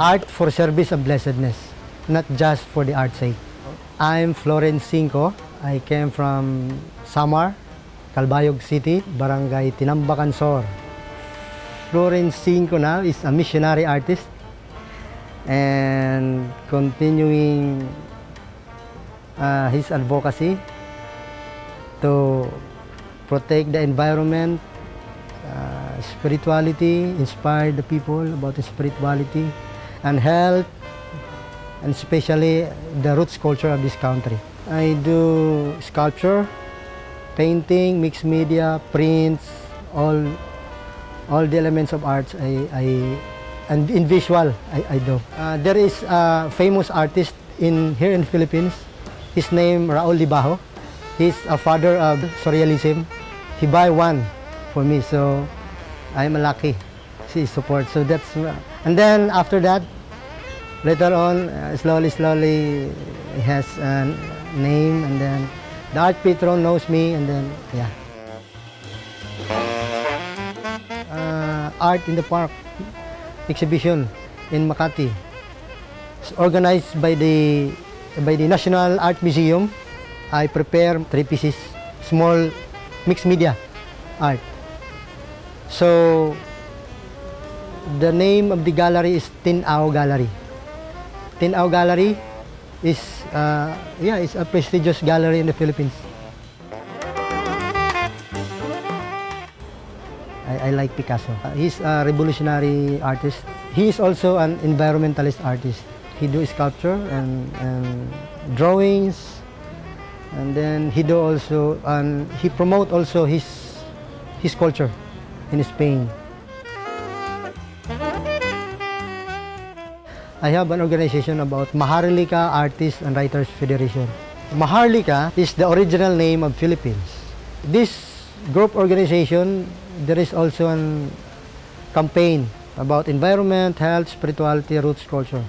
Art for service of blessedness, not just for the art's sake. I'm Florence Cinco. I came from Samar, Calbayog City, Barangay Tinambakan Sor. Florence Cinco now is a missionary artist and continuing his advocacy to protect the environment, spirituality, inspire the people about the spirituality and health, and especially the roots culture of this country. I do sculpture, painting, mixed media, prints, all the elements of arts. And in visual, I do. There is a famous artist here in Philippines. His name Raoul Di Bajo. He's a father of surrealism. He buy one for me, so I'm lucky. She supports. So that's. And then after that, later on, slowly, he has a name, and then the art patron knows me, and then yeah. Art in the Park exhibition in Makati. It's organized by the National Art Museum. I prepare 3 pieces, small mixed media art. So the name of the gallery is Tin Ao Gallery. Tin Ao Gallery is it's a prestigious gallery in the Philippines. I like Picasso. He's a revolutionary artist. He is also an environmentalist artist. He do sculpture and drawings, and then he do also he promote also his culture in Spain. I have an organization about Maharlika Artists and Writers' Federation. Maharlika is the original name of Philippines. This group organization, there is also a campaign about environment, health, spirituality, roots, culture.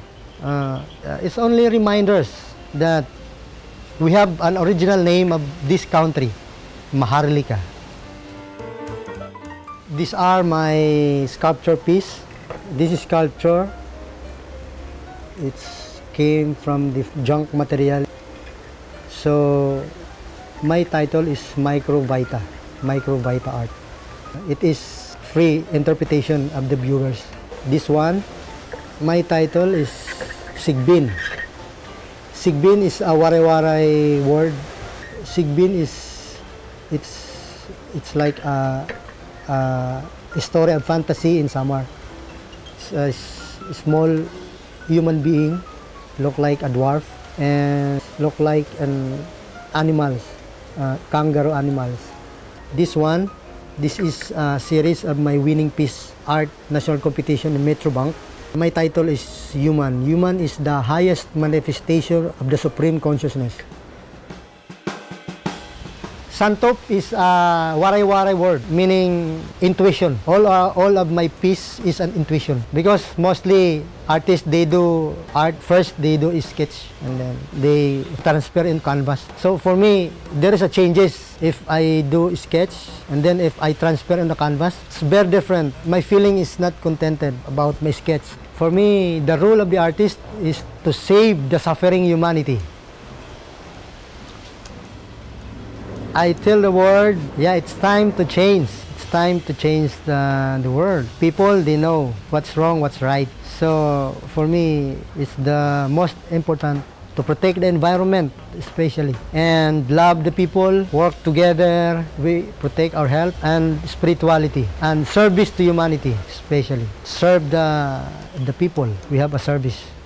It's only reminders that we have an original name of this country, Maharlika. These are my sculpture piece. This is sculpture. It came from the junk material. So my title is Microvita Art. It is free interpretation of the viewers. This one, my title is sigbin. Sigbin is a Waray-Waray word. Sigbin is it's like a story of fantasy in Samar. It's a small human being, look like a dwarf and look like an animals, kangaroo animals. This one. This is a series of my winning piece, art national competition in Metrobank. My title is Human. Human is the highest manifestation of the supreme consciousness. Santop is a Waray-Waray word, meaning intuition. All of my piece is an intuition because mostly artists, they do art first, they do a sketch and then they transfer in canvas. So for me, there is a changes. If I do a sketch and then if I transfer on the canvas, it's very different. My feeling is not contented about my sketch. For me, the role of the artist is to save the suffering humanity. I tell the world, yeah, it's time to change. It's time to change the world. People, they know what's wrong, what's right. So for me, it's the most important to protect the environment, especially, and love the people, work together, we protect our health and spirituality, and service to humanity, especially. Serve the people, we have a service.